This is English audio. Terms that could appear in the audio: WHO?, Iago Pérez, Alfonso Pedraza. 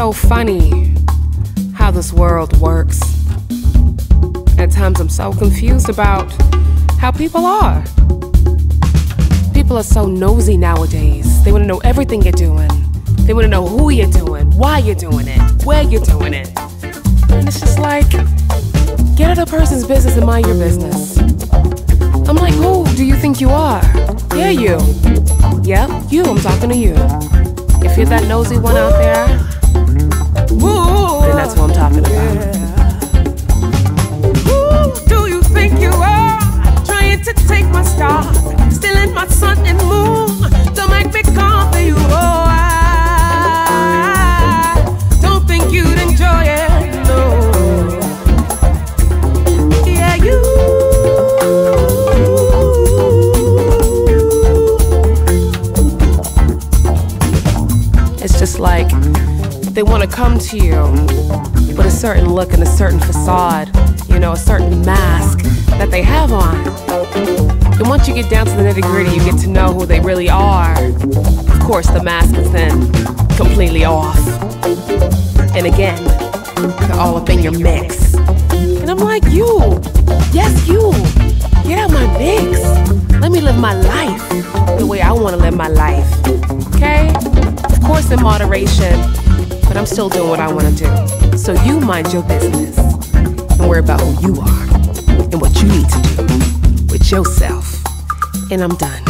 so funny how this world works. At times I'm so confused about how people are. People are so nosy nowadays. They want to know everything you're doing. They want to know who you're doing, why you're doing it, where you're doing it. And it's just like, get out of a person's business and mind your business. I'm like, who do you think you are? Yeah, you. Yeah, you, I'm talking to you. If you're that nosy one out there, then that's what I'm talking about. Who do you think you are? Trying to take my star, stealing my sun and moon. Don't make me come for you. Oh, I don't think you'd enjoy it. No. Yeah, you. It's just like they want to come to you with a certain look and a certain facade, you know, a certain mask that they have on. And once you get down to the nitty-gritty, you get to know who they really are. Of course, the mask is then completely off. And again, they're all up in your mix. And I'm like, you, yes, you, get out my mix. Let me live my life the way I want to live my life, okay? Of course, in moderation, but I'm still doing what I want to do. So you mind your business and worry about who you are and what you need to do with yourself. And I'm done.